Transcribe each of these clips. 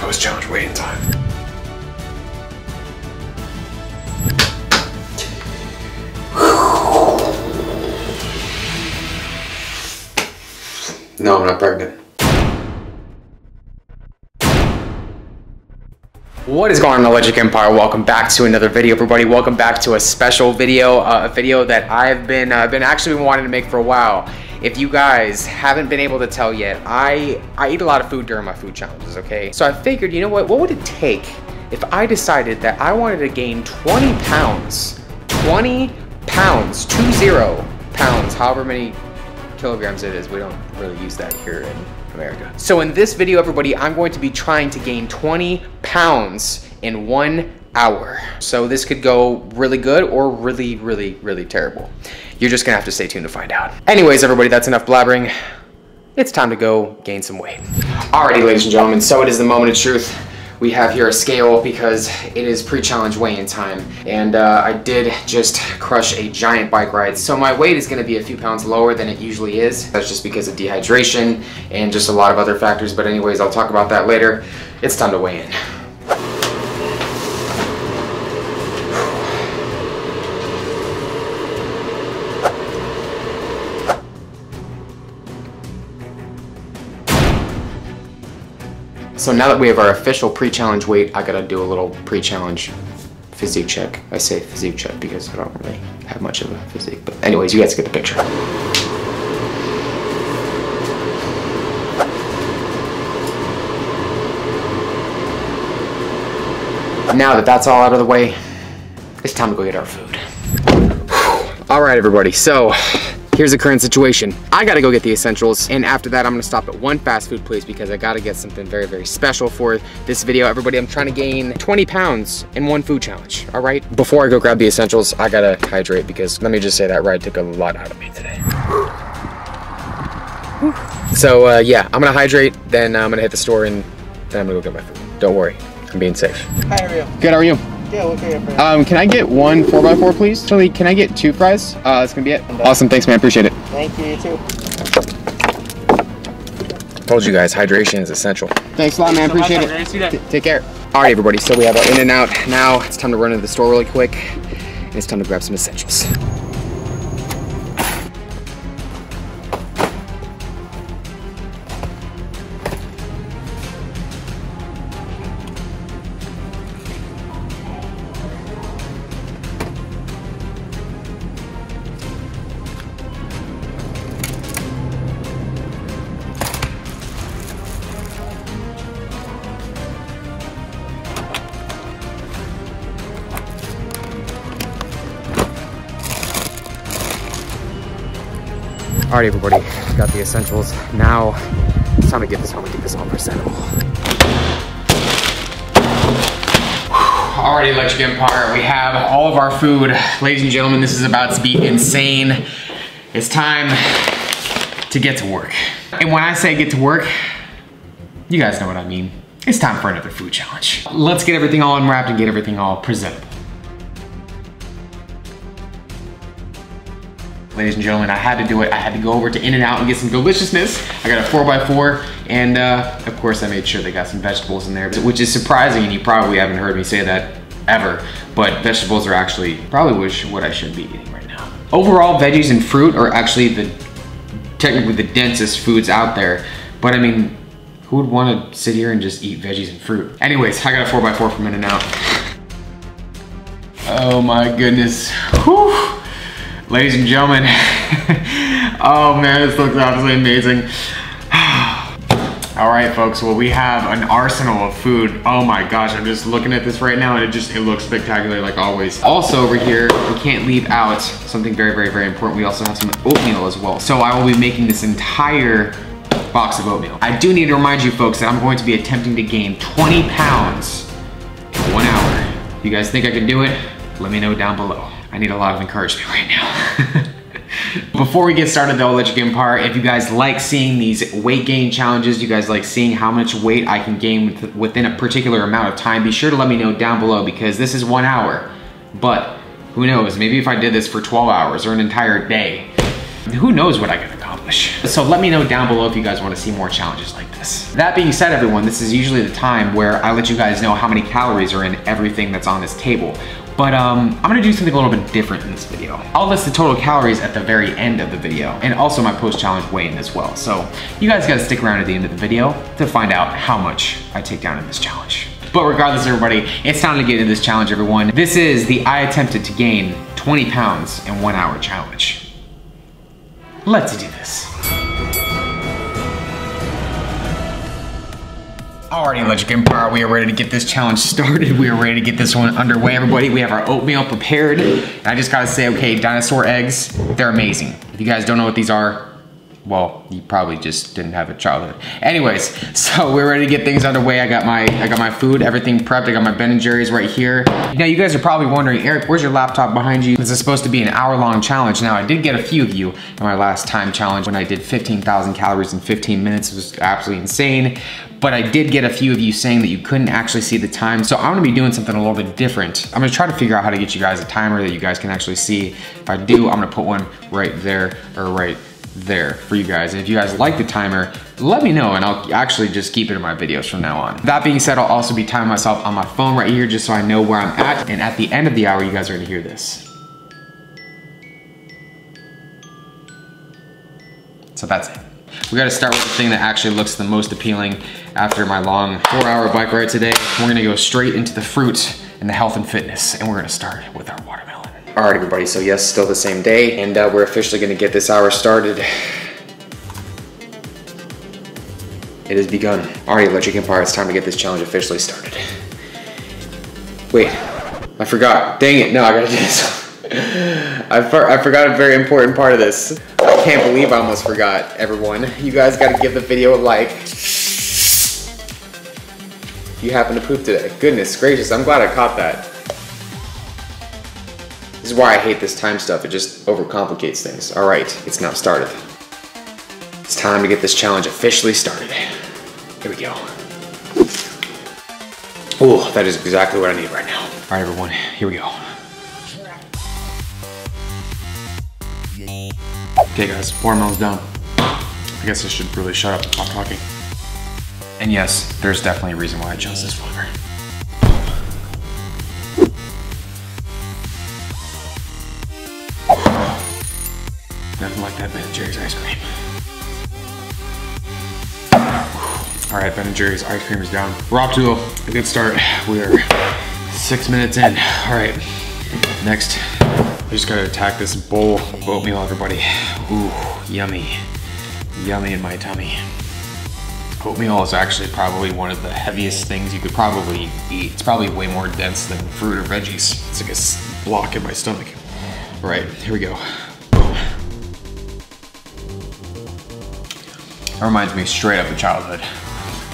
post-challenge waiting time. No, I'm not pregnant. What is going on, Electric Empire? Welcome back to another video, everybody. Welcome back to a special video, a video that I've been wanting to make for a while. If you guys haven't been able to tell yet, I eat a lot of food during my food challenges, okay? So I figured, you know what would it take if I decided that I wanted to gain 20 pounds, 20 pounds, 20 pounds, however many kilograms it is. We don't really use that here in America. So in this video, everybody, I'm going to be trying to gain 20 pounds in 1 hour. So this could go really good or really, really, really terrible. You're just gonna have to stay tuned to find out. Anyways, everybody, that's enough blabbering. It's time to go gain some weight. Alrighty, ladies and gentlemen, so it is the moment of truth. We have here a scale because it is pre-challenge weigh-in time. And I did just crush a giant bike ride. So my weight is gonna be a few pounds lower than it usually is. That's just because of dehydration and just a lot of other factors. But anyways, I'll talk about that later. It's time to weigh in. So now that we have our official pre-challenge weight, I gotta do a little pre-challenge physique check. I say physique check because I don't really have much of a physique, but anyways, you guys get the picture. Now that that's all out of the way, it's time to go get our food. All right, everybody, so here's the current situation. I gotta go get the essentials, and after that I'm gonna stop at one fast food place because I gotta get something very, very special for this video. Everybody, I'm trying to gain 20 pounds in one food challenge, all right? Before I go grab the essentials, I gotta hydrate because let me just say that ride took a lot out of me today. So yeah, I'm gonna hydrate, then I'm gonna hit the store, and then I'm gonna go get my food. Don't worry, I'm being safe. Hi, how are you? Good, how are you? Yeah, we'll get it. Can I get one 4x4, please? Actually, can I get 2 fries? That's gonna be it. Awesome, thanks, man, appreciate it. Thank you, you too. Told you guys, hydration is essential. Thanks a lot, man, appreciate it. Take care. All right, everybody, so we have our In-N-Out now. It's time to run into the store really quick, and it's time to grab some essentials. Alright, everybody, got the essentials. Now it's time to get this home and get this all presentable. Alright, Electric Empire, we have all of our food. Ladies and gentlemen, this is about to be insane. It's time to get to work. And when I say get to work, you guys know what I mean. It's time for another food challenge. Let's get everything all unwrapped and get everything all presentable. Ladies and gentlemen, I had to do it. I had to go over to In-N-Out and get some deliciousness. I got a 4x4, and of course I made sure they got some vegetables in there, which is surprising, and you probably haven't heard me say that ever, but vegetables are actually probably what I should be eating right now. Overall, veggies and fruit are actually technically the densest foods out there, but I mean, who would want to sit here and just eat veggies and fruit? Anyways, I got a 4x4 from In-N-Out. Oh my goodness. Whew. Ladies and gentlemen, oh man, this looks absolutely amazing. All right, folks, well, we have an arsenal of food. Oh my gosh, I'm just looking at this right now, and it looks spectacular like always. Also over here, we can't leave out something very, very, very important. We also have some oatmeal as well. So I will be making this entire box of oatmeal. I do need to remind you folks that I'm going to be attempting to gain 20 pounds in 1 hour. If you guys think I can do it, let me know down below. I need a lot of encouragement right now. Before we get started though, Electric Empire, if you guys like seeing these weight gain challenges, you guys like seeing how much weight I can gain within a particular amount of time, be sure to let me know down below because this is 1 hour. But who knows, maybe if I did this for 12 hours or an entire day, who knows what I could accomplish. English. So let me know down below if you guys want to see more challenges like this. That being said, everyone, this is usually the time where I let you guys know how many calories are in everything that's on this table. But I'm gonna do something a little bit different in this video. I'll list the total calories at the very end of the video, and also my post-challenge weigh-in as well. So you guys gotta stick around at the end of the video to find out how much I take down in this challenge. But regardless, everybody, it's time to get into this challenge, everyone. This is the I attempted to gain 20 pounds in 1 hour challenge. Let's do this. Alrighty, Electric Empire, we are ready to get this challenge started. We are ready to get this one underway, everybody. We have our oatmeal prepared. And I just gotta say, okay, dinosaur eggs, they're amazing. If you guys don't know what these are, well, you probably just didn't have a childhood. Anyways, so we're ready to get things underway. I got my food, everything prepped. I got my Ben and Jerry's right here. Now, you guys are probably wondering, Eric, where's your laptop behind you? This is supposed to be an hour-long challenge. Now, I did get a few of you in my last time challenge when I did 15,000 calories in 15 minutes. It was absolutely insane. But I did get a few of you saying that you couldn't actually see the time. So I'm gonna be doing something a little bit different. I'm gonna try to figure out how to get you guys a timer that you guys can actually see. If I do, I'm gonna put one right there or right there for you guys. And if you guys like the timer, let me know and I'll actually just keep it in my videos from now on. That being said, I'll also be timing myself on my phone right here just so I know where I'm at. And at the end of the hour, you guys are gonna hear this. So that's it. We gotta start with the thing that actually looks the most appealing. After my long 4 hour bike ride today, we're gonna go straight into the fruit and the health and fitness, and we're gonna start with our watermelon. All right, everybody, so yes, still the same day, and we're officially gonna get this hour started. It has begun. All right, Electric Empire, it's time to get this challenge officially started. Wait, I forgot. Dang it, no, I gotta do this. I forgot a very important part of this. I can't believe I almost forgot, everyone. You guys gotta give the video a like. You happened to poop today. Goodness gracious, I'm glad I caught that. This is why I hate this time stuff. It just overcomplicates things. All right, it's now started. It's time to get this challenge officially started. Here we go. Oh, that is exactly what I need right now. All right, everyone, here we go. Okay guys, 4 miles down. I guess I should really shut up and stop talking. And yes, there's definitely a reason why I chose this flavor. Nothing like that Ben and Jerry's ice cream. All right, Ben and Jerry's ice cream is down. We're off to a good start. We are 6 minutes in. All right, next. I just gotta attack this bowl of oatmeal, everybody. Ooh, yummy. Yummy in my tummy. Oatmeal is actually probably one of the heaviest things you could probably eat. It's probably way more dense than fruit or veggies. It's like a block in my stomach. All right, here we go. Boom. That reminds me straight up of childhood.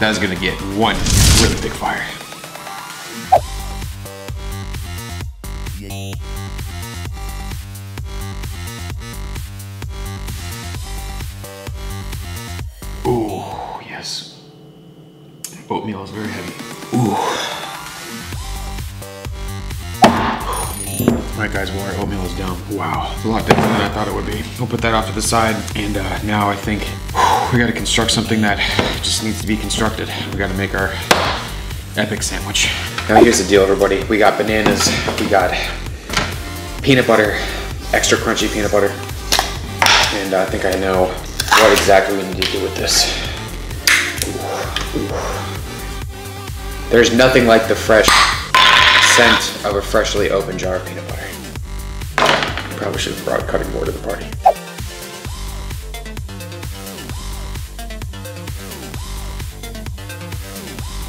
That is gonna get one really big fire. Oatmeal is very heavy. Ooh. All right guys, well, our oatmeal is down. Wow, it's a lot different than I thought it would be. We'll put that off to the side. And now I think we gotta construct something that just needs to be constructed. We gotta make our epic sandwich. Now here's the deal, everybody. We got bananas, we got peanut butter, extra crunchy peanut butter. And I think I know what exactly we need to do with this. There's nothing like the fresh scent of a freshly opened jar of peanut butter. Probably should have brought a cutting board to the party.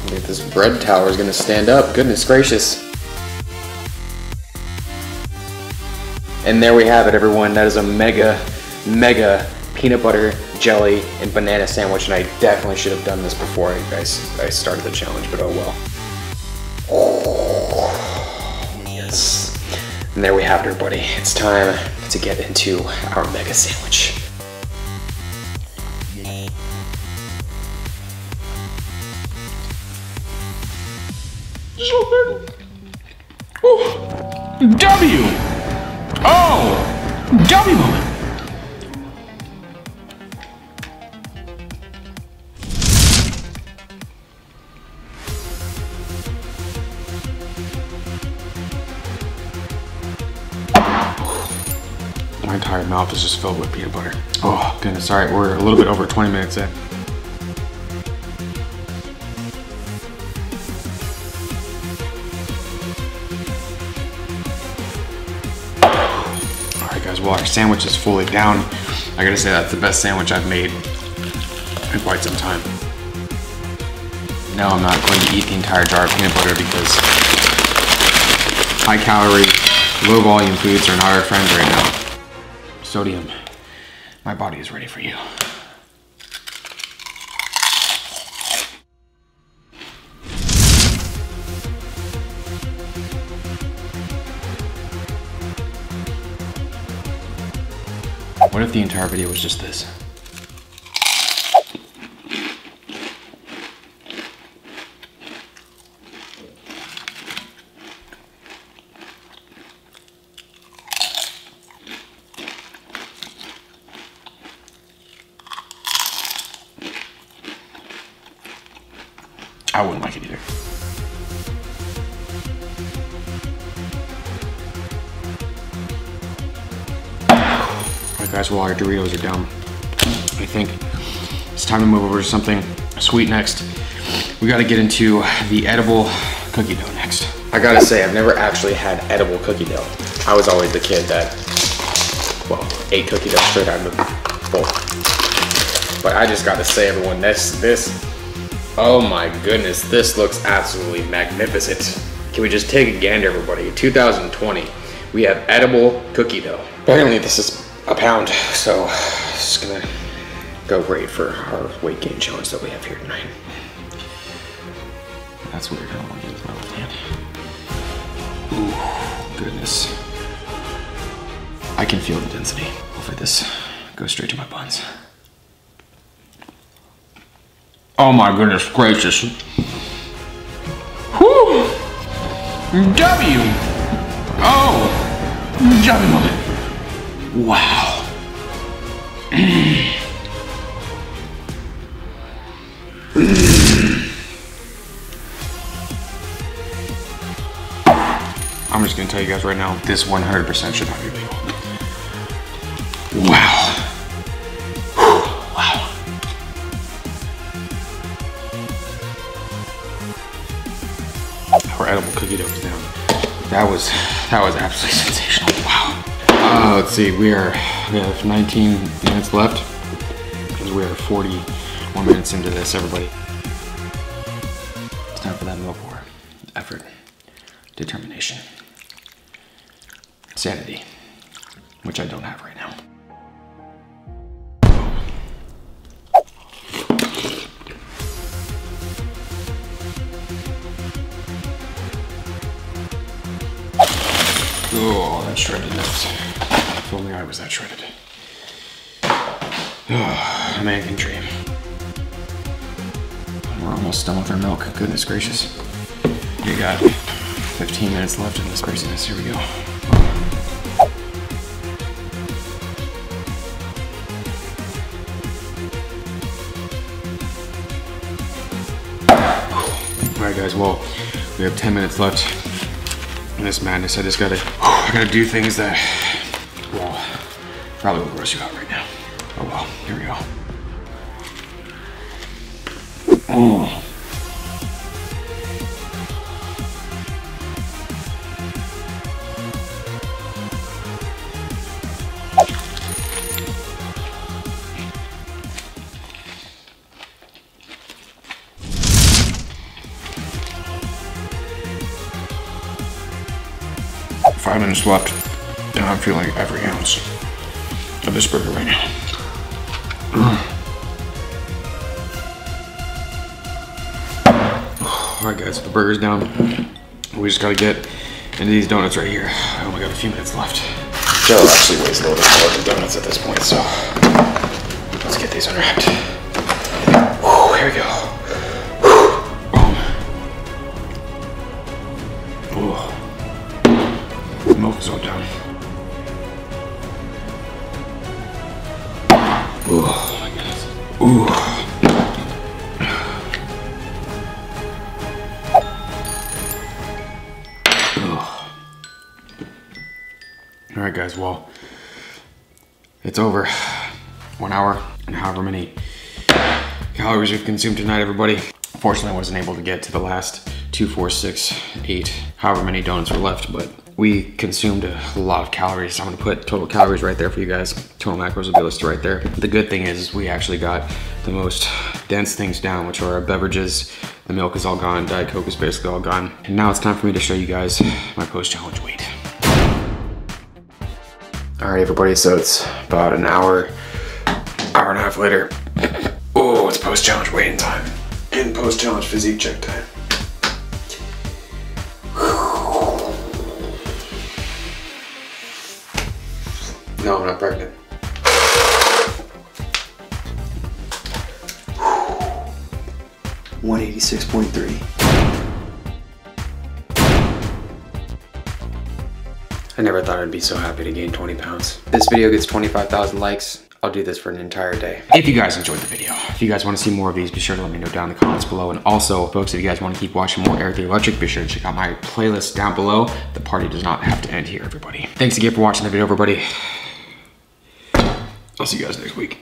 Look at this bread tower is gonna stand up, goodness gracious. And there we have it, everyone. That is a mega peanut butter, jelly, and banana sandwich, and I definitely should have done this before I started the challenge, but oh well. Oh, yes. And there we have it, everybody. It's time to get into our mega sandwich. Oh, W! Oh! W moment! mouth is just filled with peanut butter. Oh goodness, all right, we're a little bit over 20 minutes in. All right guys, well our sandwich is fully down. I gotta say that's the best sandwich I've made in quite some time. Now I'm not going to eat the entire jar of peanut butter because high calorie, low volume foods are not our friends right now. Sodium, my body is ready for you. What if the entire video was just this? I wouldn't like it either. Alright guys, well our Doritos are down. I think it's time to move over to something sweet next. We gotta get into the edible cookie dough next. I gotta say, I've never actually had edible cookie dough. I was always the kid that, well, ate cookie dough straight out of the bowl. But I just gotta say everyone, this oh my goodness, this looks absolutely magnificent. Can we just take a gander, everybody? 2020, we have edible cookie dough. Apparently this is a pound, so it's gonna go great for our weight gain challenge that we have here tonight. That's weird, I don't want to use my left hand. Ooh, goodness. I can feel the density. Hopefully this goes straight to my buns. Oh my goodness gracious. Whew. W. Oh. W. Wow. I'm just gonna tell you guys right now, this 100% should not be legal. Wow. Edible cookie dough down. That was absolutely sensational. Wow. Let's see. We have 19 minutes left because we are 41 minutes into this. Everybody, it's time for that milk war. Effort, determination, sanity, which I don't have right now. Oh, that shredded nuts. If only I was that shredded. Oh, a man can dream. We're almost done with our milk. Goodness gracious. We got 15 minutes left in this craziness. Here we go. All right, guys. Well, we have 10 minutes left. This madness, I just gotta, I gotta do things that, well, probably will gross you out right now. Oh well, here we go. Oh. Minutes left, and I'm feeling every ounce of this burger right now. All right, guys, the burger's down. We just gotta get into these donuts right here. I only got a few minutes left. Joe actually weighs a little bit more than donuts at this point, so let's get these unwrapped. Oh, here we go. Milk is all down. Oh my goodness. Ooh. Oh. All right, guys. Well, It's over. 1 hour and however many calories we've consumed tonight, everybody. Fortunately, I wasn't able to get to the last 2, 4, 6, 8, however many donuts were left, but we consumed a lot of calories. I'm gonna put total calories right there for you guys. Total macros will be listed right there. The good thing is we actually got the most dense things down, which are our beverages. The milk is all gone, Diet Coke is basically all gone. And now it's time for me to show you guys my post-challenge weight. All right, everybody, so it's about an hour and a half later. Oh, it's post-challenge weighting time and post-challenge physique check time. No, I'm not pregnant. Whew. 186.3. I never thought I'd be so happy to gain 20 pounds. This video gets 25,000 likes. I'll do this for an entire day. If you guys enjoyed the video, if you guys want to see more of these, be sure to let me know down in the comments below. And also, folks, if you guys want to keep watching more Erik The Electric, be sure to check out my playlist down below. The party does not have to end here, everybody. Thanks again for watching the video, everybody. I'll see you guys next week.